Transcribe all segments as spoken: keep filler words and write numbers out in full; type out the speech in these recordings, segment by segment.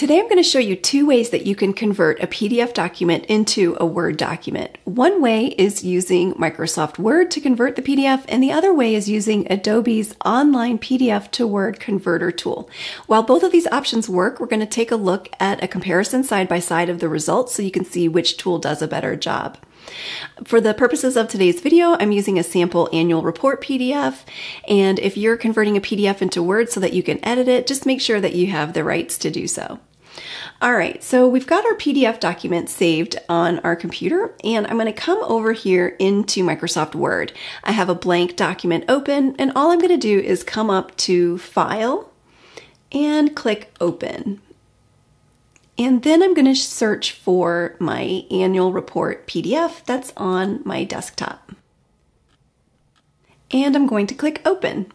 Today I'm going to show you two ways that you can convert a P D F document into a Word document. One way is using Microsoft Word to convert the P D F, and the other way is using Adobe's online P D F to Word converter tool. While both of these options work, we're going to take a look at a comparison side by side of the results so you can see which tool does a better job. For the purposes of today's video, I'm using a sample annual report P D F, and if you're converting a P D F into Word so that you can edit it, just make sure that you have the rights to do so. All right, so we've got our P D F document saved on our computer, and I'm going to come over here into Microsoft Word. I have a blank document open, and all I'm going to do is come up to File and click Open. And then I'm going to search for my annual report P D F that's on my desktop. And I'm going to click Open.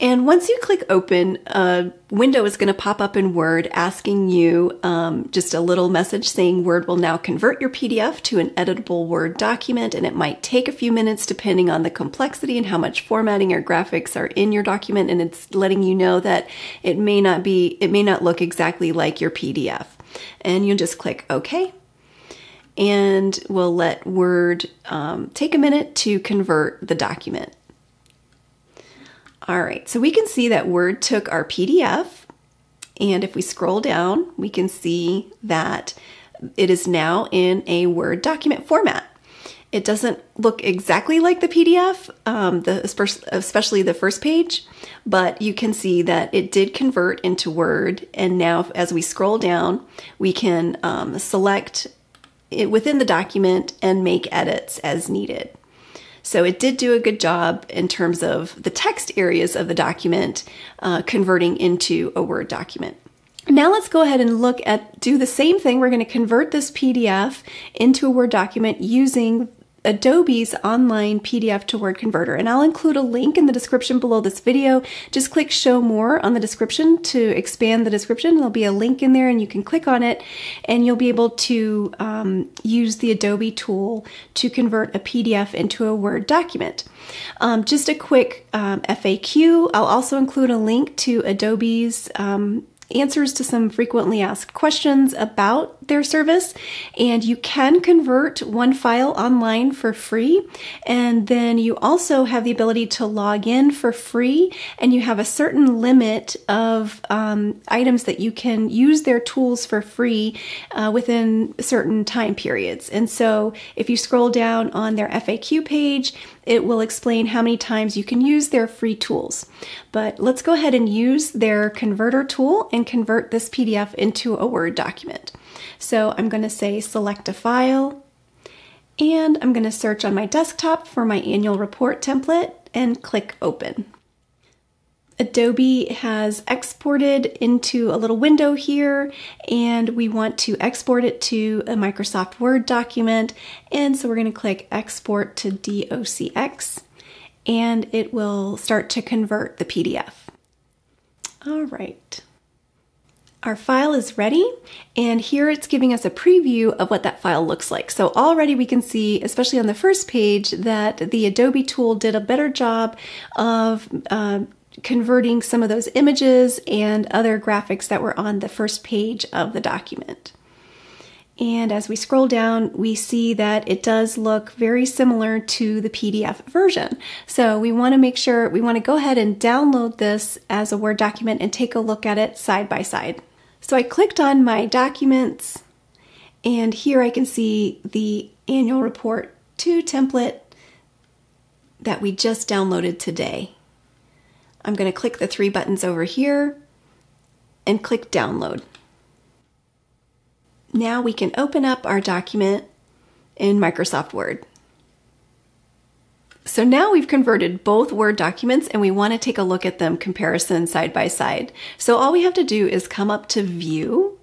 And once you click Open, a window is going to pop up in Word asking you um, just a little message saying Word will now convert your P D F to an editable Word document, and it might take a few minutes depending on the complexity and how much formatting or graphics are in your document, and it's letting you know that it may not be, it may not look exactly like your P D F. And you'll just click OK, and we'll let Word um, take a minute to convert the document. All right, so we can see that Word took our P D F, and if we scroll down, we can see that it is now in a Word document format. It doesn't look exactly like the P D F, um, the, especially the first page, but you can see that it did convert into Word, and now as we scroll down, we can um, select it within the document and make edits as needed. So it did do a good job in terms of the text areas of the document uh, converting into a Word document. Now let's go ahead and look at, do the same thing. We're going to convert this P D F into a Word document using Adobe's online P D F to Word converter. And I'll include a link in the description below this video. Just click show more on the description to expand the description. There'll be a link in there and you can click on it, and you'll be able to um, use the Adobe tool to convert a P D F into a Word document. Um, just a quick um, F A Q. I'll also include a link to Adobe's um, answers to some frequently asked questions about their service, and you can convert one file online for free, and then you also have the ability to log in for free, and you have a certain limit of um, items that you can use their tools for free uh, within certain time periods. And so if you scroll down on their F A Q page, it will explain how many times you can use their free tools. But let's go ahead and use their converter tool and convert this P D F into a Word document. So I'm going to say select a file, and I'm going to search on my desktop for my annual report template and click Open. Adobe has exported into a little window here, and we want to export it to a Microsoft Word document, and so we're going to click Export to D O C X, and it will start to convert the P D F. All right. Our file is ready, and here it's giving us a preview of what that file looks like. So already we can see, especially on the first page, that the Adobe tool did a better job of uh, converting some of those images and other graphics that were on the first page of the document. And as we scroll down, we see that it does look very similar to the P D F version. So we want to make sure, we want to go ahead and download this as a Word document and take a look at it side by side. So I clicked on my documents, and here I can see the annual report two template that we just downloaded today. I'm going to click the three buttons over here and click download. Now we can open up our document in Microsoft Word. So now we've converted both Word documents, and we want to take a look at them comparison side by side. So all we have to do is come up to View,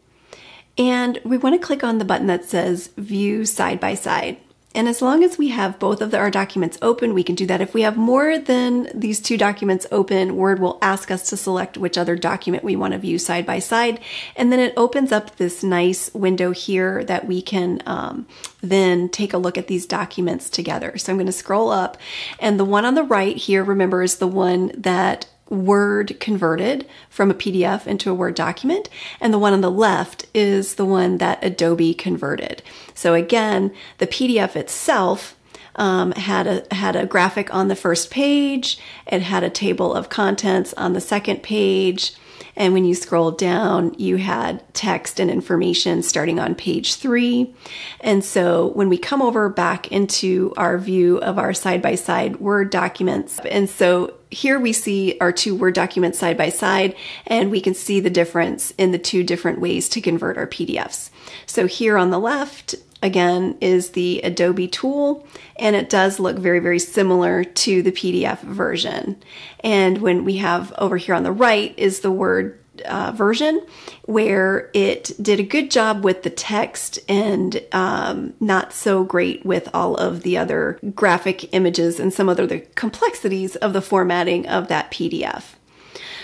and we want to click on the button that says View Side by Side. And as long as we have both of the, our documents open, we can do that. If we have more than these two documents open, Word will ask us to select which other document we want to view side by side. And then it opens up this nice window here that we can um, then take a look at these documents together. So I'm going to scroll up, and the one on the right here, remember, is the one that Word converted from a P D F into a Word document, and the one on the left is the one that Adobe converted. So again, the P D F itself um, had a had a graphic on the first page, it had a table of contents on the second page, and when you scroll down, you had text and information starting on page three. And so when we come over back into our view of our side-by-side Word documents, and so here we see our two Word documents side by side, and we can see the difference in the two different ways to convert our P D Fs. So here on the left, again, is the Adobe tool, and it does look very, very similar to the P D F version. And when we have over here on the right is the Word uh, version, where it did a good job with the text and um, not so great with all of the other graphic images and some other the complexities of the formatting of that P D F.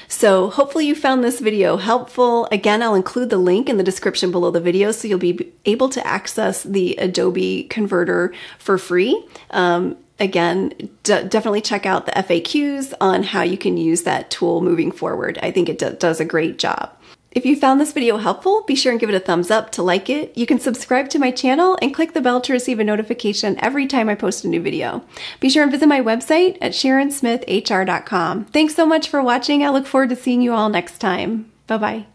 So hopefully you found this video helpful. Again, I'll include the link in the description below the video so you'll be able to access the Adobe Converter for free. Um, again, definitely check out the F A Qs on how you can use that tool moving forward. I think it does a great job. If you found this video helpful, be sure and give it a thumbs up to like it. You can subscribe to my channel and click the bell to receive a notification every time I post a new video. Be sure and visit my website at Sharon Smith H R dot com. Thanks so much for watching. I look forward to seeing you all next time. Bye-bye.